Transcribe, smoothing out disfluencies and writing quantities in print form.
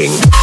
King.